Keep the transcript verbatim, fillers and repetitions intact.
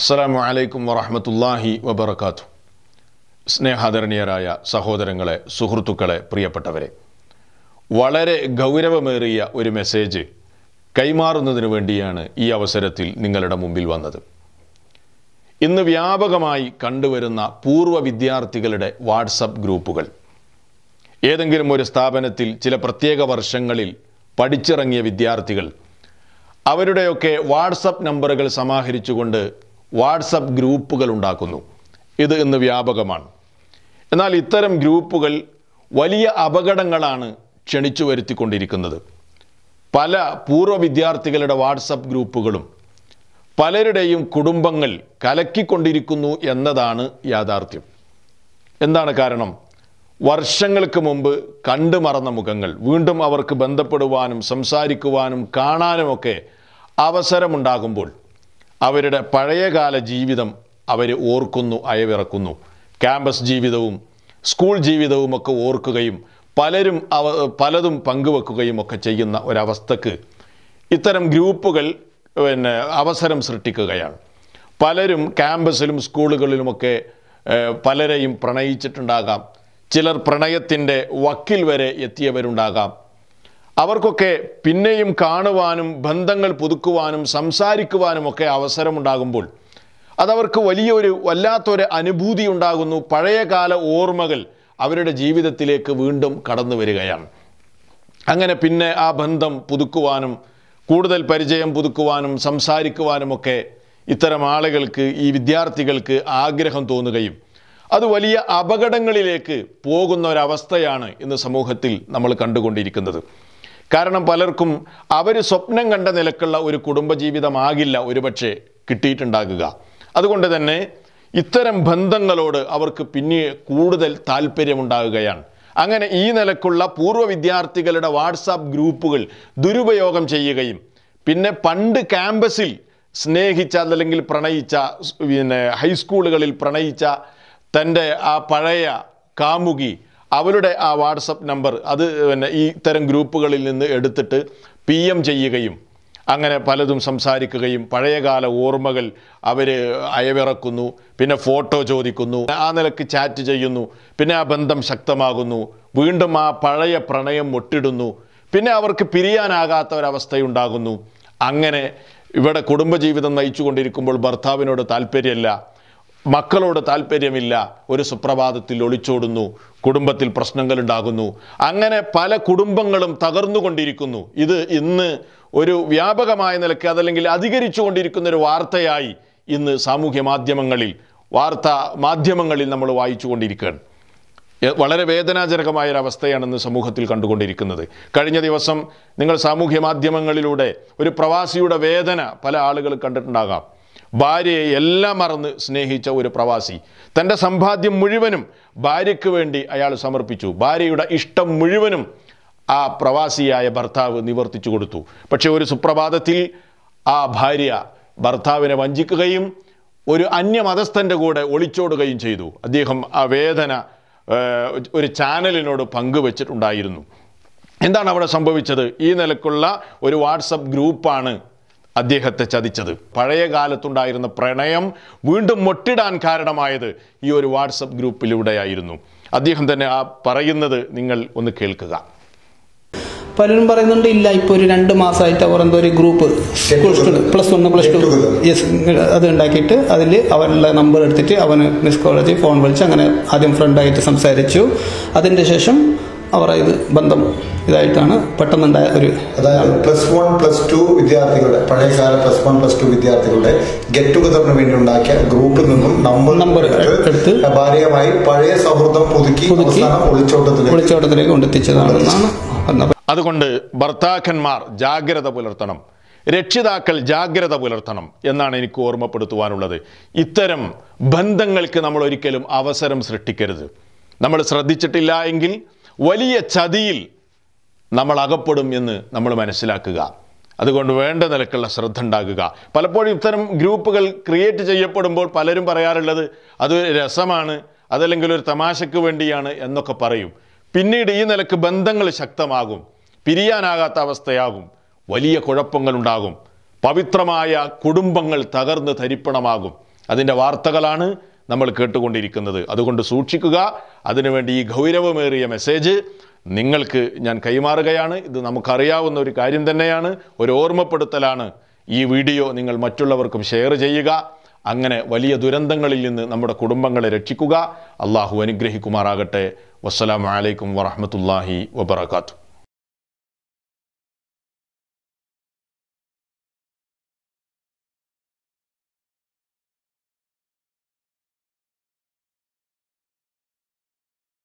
അസ്സലാമു അലൈക്കും വറഹ്മത്തുള്ളാഹി വബറകാതുഹു. സ്നേഹാദരണീയരായ സഹോദരങ്ങളെ, സുഹൃത്തുക്കളെ, പ്രിയപ്പെട്ടവരെ, വളരെ ഗൗരവമേറിയ ഒരു മെസ്സേജ് കൈമാറുന്നതിന് വേണ്ടിയാണ് ഈ അവസരത്തിൽ നിങ്ങളുടെ മുമ്പിൽ വന്നത്. ഇന്ന് വ്യാപകമായി കണ്ടുവരുന്ന പൂർവ്വ വിദ്യാർത്ഥികളുടെ വാട്സപ്പ് ഗ്രൂപ്പുകൾ, ഏതെങ്കിലും ഒരു സ്ഥാപനത്തിൽ ചില പ്രത്യേക വർഷങ്ങളിൽ പഠിച്ചിറങ്ങിയ വിദ്യാർത്ഥികൾ അവരുടെയൊക്കെ വാട്സപ്പ് നമ്പറുകൾ സമാഹരിച്ചുകൊണ്ട് വാട്സപ്പ് ഗ്രൂപ്പുകൾ ഉണ്ടാക്കുന്നു. ഇത് ഇന്ന് വ്യാപകമാണ്. എന്നാൽ ഇത്തരം ഗ്രൂപ്പുകൾ വലിയ അപകടങ്ങളാണ് ക്ഷണിച്ചു വരുത്തിക്കൊണ്ടിരിക്കുന്നത്. പല പൂർവ്വ വിദ്യാർത്ഥികളുടെ വാട്സപ്പ് ഗ്രൂപ്പുകളും പലരുടെയും കുടുംബങ്ങൾ കലക്കിക്കൊണ്ടിരിക്കുന്നു എന്നതാണ് യാഥാർത്ഥ്യം. എന്താണ് കാരണം? വർഷങ്ങൾക്ക് മുമ്പ് കണ്ടു മറന്ന മുഖങ്ങൾ വീണ്ടും അവർക്ക് ബന്ധപ്പെടുവാനും സംസാരിക്കുവാനും കാണാനുമൊക്കെ അവസരമുണ്ടാകുമ്പോൾ അവരുടെ പഴയകാല ജീവിതം അവർ ഓർക്കുന്നു, അയവിറക്കുന്നു. ക്യാമ്പസ് ജീവിതവും സ്കൂൾ ജീവിതവും ഒക്കെ ഓർക്കുകയും പലരും അവ പലതും പങ്കുവെക്കുകയും ഒക്കെ ചെയ്യുന്ന ഒരവസ്ഥക്ക് ഇത്തരം ഗ്രൂപ്പുകൾ പിന്നെ അവസരം സൃഷ്ടിക്കുകയാണ്. പലരും ക്യാമ്പസിലും സ്കൂളുകളിലുമൊക്കെ പലരെയും പ്രണയിച്ചിട്ടുണ്ടാകാം. ചിലർ പ്രണയത്തിൻ്റെ വക്കിൽ വരെ എത്തിയവരുണ്ടാകാം. അവർക്കൊക്കെ പിന്നെയും കാണുവാനും ബന്ധങ്ങൾ പുതുക്കുവാനും സംസാരിക്കുവാനുമൊക്കെ അവസരമുണ്ടാകുമ്പോൾ അതവർക്ക് വലിയൊരു വല്ലാത്തൊരു അനുഭൂതി ഉണ്ടാകുന്നു. പഴയകാല ഓർമ്മകൾ അവരുടെ ജീവിതത്തിലേക്ക് വീണ്ടും കടന്നു വരികയാണ്. അങ്ങനെ പിന്നെ ആ ബന്ധം പുതുക്കുവാനും കൂടുതൽ പരിചയം പുതുക്കുവാനും സംസാരിക്കുവാനുമൊക്കെ ഇത്തരം ആളുകൾക്ക്, ഈ വിദ്യാർത്ഥികൾക്ക് ആഗ്രഹം തോന്നുകയും അത് വലിയ അപകടങ്ങളിലേക്ക് പോകുന്ന ഒരവസ്ഥയാണ് ഇന്ന് സമൂഹത്തിൽ നമ്മൾ കണ്ടുകൊണ്ടിരിക്കുന്നത്. കാരണം പലർക്കും അവർ സ്വപ്നം കണ്ട നിലക്കുള്ള ഒരു കുടുംബജീവിതമാകില്ല ഒരുപക്ഷെ കിട്ടിയിട്ടുണ്ടാകുക. അതുകൊണ്ട് തന്നെ ഇത്തരം ബന്ധങ്ങളോട് അവർക്ക് പിന്നെ കൂടുതൽ താല്പര്യമുണ്ടാകുകയാണ്. അങ്ങനെ ഈ നിലക്കുള്ള പൂർവ്വ വിദ്യാർത്ഥികളുടെ വാട്സാപ്പ് ഗ്രൂപ്പുകൾ ദുരുപയോഗം ചെയ്യുകയും പിന്നെ പണ്ട് ക്യാമ്പസിൽ സ്നേഹിച്ച അല്ലെങ്കിൽ പ്രണയിച്ച, പിന്നെ ഹൈസ്കൂളുകളിൽ പ്രണയിച്ച തൻ്റെ ആ പഴയ കാമുകി, അവരുടെ ആ വാട്സപ്പ് നമ്പർ അത് പിന്നെ ഈ ഇത്തരം ഗ്രൂപ്പുകളിൽ നിന്ന് എടുത്തിട്ട് പി എം ചെയ്യുകയും അങ്ങനെ പലതും സംസാരിക്കുകയും പഴയകാല ഓർമ്മകൾ അവർ അയവിറക്കുന്നു. പിന്നെ ഫോട്ടോ ചോദിക്കുന്നു, ആ നിലക്ക് ചാറ്റ് ചെയ്യുന്നു. പിന്നെ ആ ബന്ധം ശക്തമാകുന്നു. വീണ്ടും ആ പഴയ പ്രണയം ഒട്ടിടുന്നു. പിന്നെ അവർക്ക് പിരിയാനാകാത്ത ഒരവസ്ഥയുണ്ടാകുന്നു. അങ്ങനെ ഇവിടെ കുടുംബജീവിതം നയിച്ചു കൊണ്ടിരിക്കുമ്പോൾ ഭർത്താവിനോട് താല്പര്യമില്ല, മക്കളോട് താല്പര്യമില്ല, ഒരു സുപ്രഭാതത്തിൽ ഒളിച്ചോടുന്നു, കുടുംബത്തിൽ പ്രശ്നങ്ങളുണ്ടാകുന്നു. അങ്ങനെ പല കുടുംബങ്ങളും തകർന്നുകൊണ്ടിരിക്കുന്നു. ഇത് ഇന്ന് ഒരു വ്യാപകമായ നിലയ്ക്ക് അതല്ലെങ്കിൽ അധികരിച്ചു കൊണ്ടിരിക്കുന്ന ഒരു വാർത്തയായി ഇന്ന് സാമൂഹ്യ മാധ്യമങ്ങളിൽ, വാർത്താ മാധ്യമങ്ങളിൽ നമ്മൾ വായിച്ചു കൊണ്ടിരിക്കുകയാണ്. വളരെ വേദനാജനകമായൊരവസ്ഥയാണ് ഇന്ന് സമൂഹത്തിൽ കണ്ടുകൊണ്ടിരിക്കുന്നത്. കഴിഞ്ഞ ദിവസം നിങ്ങൾ സാമൂഹ്യ മാധ്യമങ്ങളിലൂടെ ഒരു പ്രവാസിയുടെ വേദന പല ആളുകൾ കണ്ടിട്ടുണ്ടാകാം. ഭാര്യയെ എല്ലാം മറന്ന് സ്നേഹിച്ച ഒരു പ്രവാസി തൻ്റെ സമ്പാദ്യം മുഴുവനും ഭാര്യയ്ക്ക് വേണ്ടി അയാൾ സമർപ്പിച്ചു. ഭാര്യയുടെ ഇഷ്ടം മുഴുവനും ആ പ്രവാസിയായ ഭർത്താവ് നിവർത്തിച്ചു കൊടുത്തു. പക്ഷേ ഒരു സുപ്രഭാതത്തിൽ ആ ഭാര്യ ഭർത്താവിനെ വഞ്ചിക്കുകയും ഒരു അന്യമതസ്ഥൻ്റെ കൂടെ ഒളിച്ചോടുകയും ചെയ്തു. അദ്ദേഹം ആ വേദന ഒരു ചാനലിനോട് പങ്കുവച്ചിട്ടുണ്ടായിരുന്നു. എന്താണ് അവിടെ സംഭവിച്ചത്? ഈ നിലക്കുള്ള ഒരു വാട്സപ്പ് ഗ്രൂപ്പാണ് അദ്ദേഹത്തെ ചതിച്ചത്. പഴയ കാലത്തുണ്ടായിരുന്ന പ്രണയം വീണ്ടും മൊട്ടിടാൻ കാരണമായത് ഈ ഒരു വാട്സപ്പ് ഗ്രൂപ്പിലൂടെയായിരുന്നു. അദ്ദേഹം തന്നെ ആ പറയുന്നത് നിങ്ങൾ ഒന്ന് കേൾക്കുക. പലരും പറയുന്നുണ്ട്, ഇല്ല, ഇപ്പോൾ ഒരു രണ്ട് മാസമായിട്ട് അവർ എന്തോ ഒരു group plus one plus two yes അത് ഉണ്ടാക്കിയിട്ട് അതിൽ അവരുടെ നമ്പർ എടുത്തിട്ട് അവന് മിസ് കോളേജ് ഫോൺ വിളിച്ച് അങ്ങനെ ആദ്യം ഫ്രണ്ടായിട്ട് സംസാരിച്ചു. അതിൻ്റെ ശേഷം അവർ ഇത് ബന്ധം ഇതായിട്ടാണ് പെട്ടെന്നുണ്ടായ ഒരു അതായത് പ്ലസ് വൺ പ്ലസ് ടു വിദ്യാർത്ഥികളുടെ പഴയകാല പ്ലസ് വൺ പ്ലസ് ടു വിദ്യാർത്ഥികളുടെ ഗെറ്റ് ടുഗദറിന് വേണ്ടി ഉണ്ടാക്കിയ ഗ്രൂപ്പിൽ നിന്നും നമ്പർ നമ്പർ എടുത്ത് ഭാര്യമായി പഴയ സൗഹൃദം പുതുക്കി ഒളിച്ചോട്ടത്തിലേക്ക് ഒളിച്ചോട്ടത്തിലേക്ക് കൊണ്ടെത്തിച്ചതാണ്. അതുകൊണ്ട് ഭർത്താക്കന്മാർ ജാഗ്രത പുലർത്തണം, രക്ഷിതാക്കൾ ജാഗ്രത പുലർത്തണം എന്നാണ് എനിക്ക് ഓർമ്മപ്പെടുത്തുവാനുള്ളത്. ഇത്തരം ബന്ധങ്ങൾക്ക് നമ്മൾ ഒരിക്കലും അവസരം സൃഷ്ടിക്കരുത്. നമ്മൾ ശ്രദ്ധിച്ചിട്ടില്ല എങ്കിൽ വലിയ ചതിയിൽ നമ്മൾ അകപ്പെടും എന്ന് നമ്മൾ മനസ്സിലാക്കുക. അതുകൊണ്ട് വേണ്ട നിലക്കുള്ള ശ്രദ്ധ ഉണ്ടാകുക. പലപ്പോഴും ഇത്തരം ഗ്രൂപ്പുകൾ ക്രിയേറ്റ് ചെയ്യപ്പെടുമ്പോൾ പലരും പറയാറുള്ളത് അത് രസമാണ്, അതല്ലെങ്കിൽ ഒരു തമാശക്ക് വേണ്ടിയാണ് എന്നൊക്കെ പറയും. പിന്നീട് ഈ നിലക്ക് ബന്ധങ്ങൾ ശക്തമാകും, പിരിയാനാകാത്ത അവസ്ഥയാകും, വലിയ കുഴപ്പങ്ങളുണ്ടാകും, പവിത്രമായ കുടുംബങ്ങൾ തകർന്ന് തരിപ്പണമാകും. അതിന്റെ വാർത്തകളാണ് നമ്മൾ കേട്ടുകൊണ്ടിരിക്കുന്നത്. അതുകൊണ്ട് സൂക്ഷിക്കുക. അതിനുവേണ്ടി ഈ ഗൗരവമേറിയ മെസ്സേജ് നിങ്ങൾക്ക് ഞാൻ കൈമാറുകയാണ്. ഇത് നമുക്കറിയാവുന്ന ഒരു കാര്യം തന്നെയാണ്, ഒരു ഓർമ്മപ്പെടുത്തലാണ്. ഈ വീഡിയോ നിങ്ങൾ മറ്റുള്ളവർക്കും ഷെയർ ചെയ്യുക. അങ്ങനെ വലിയ ദുരന്തങ്ങളിൽ നിന്ന് നമ്മുടെ കുടുംബങ്ങളെ രക്ഷിക്കുക. അല്ലാഹു അനുഗ്രഹിക്കുമാറാകട്ടെ. വസ്സലാമു അലൈക്കും വറഹ്മത്തുള്ളാഹി വബറകാതുഹു.